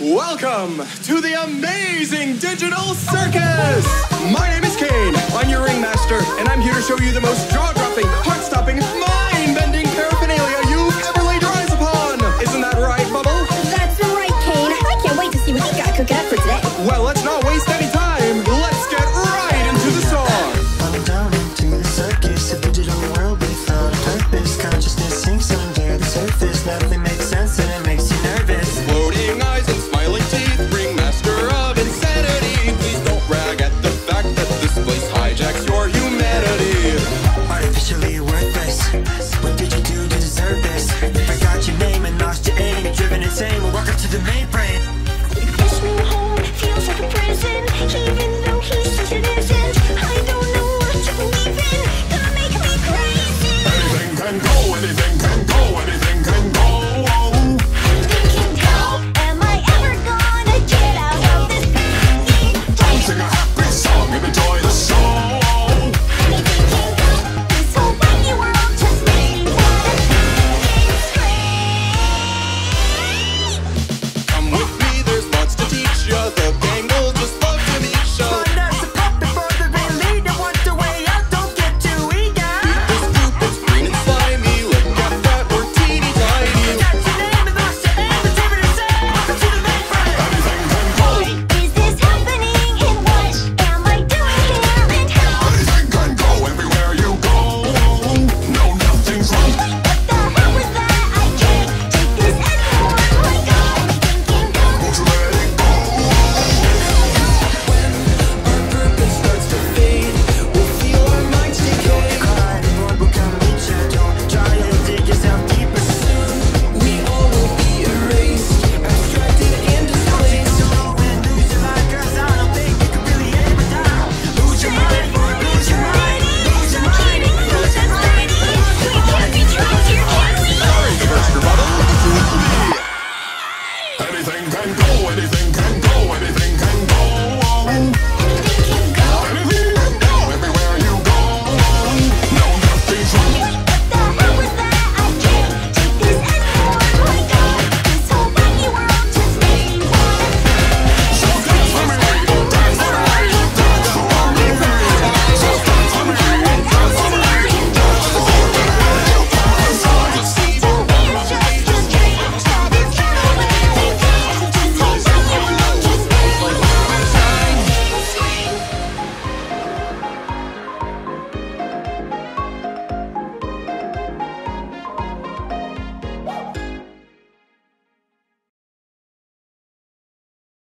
Welcome to the amazing Digital Circus! My name is Kane, I'm your ringmaster, and I'm here to show you the most jaw-dropping, heart-stopping, mind-bending paraphernalia you've ever laid your eyes upon! Isn't that right, Bubble? That's right, Kane. I can't wait to see what you got cooking up for today. Well, let's not waste any time. Let's get right into the song! I'm down into the circus, a digital world without a purpose. Consciousness sinks under the surface, nothing makes sense and it makes you nervous. Floating eyes and smiling teeth, ringmaster of insanity. Please don't brag at the fact that this place hijacks your humanity. Artificially worthless, what did you do to deserve this? Forgot your name and lost your aim, driven insane, we'll walk up to the mainframe. This new home feels like a prison, even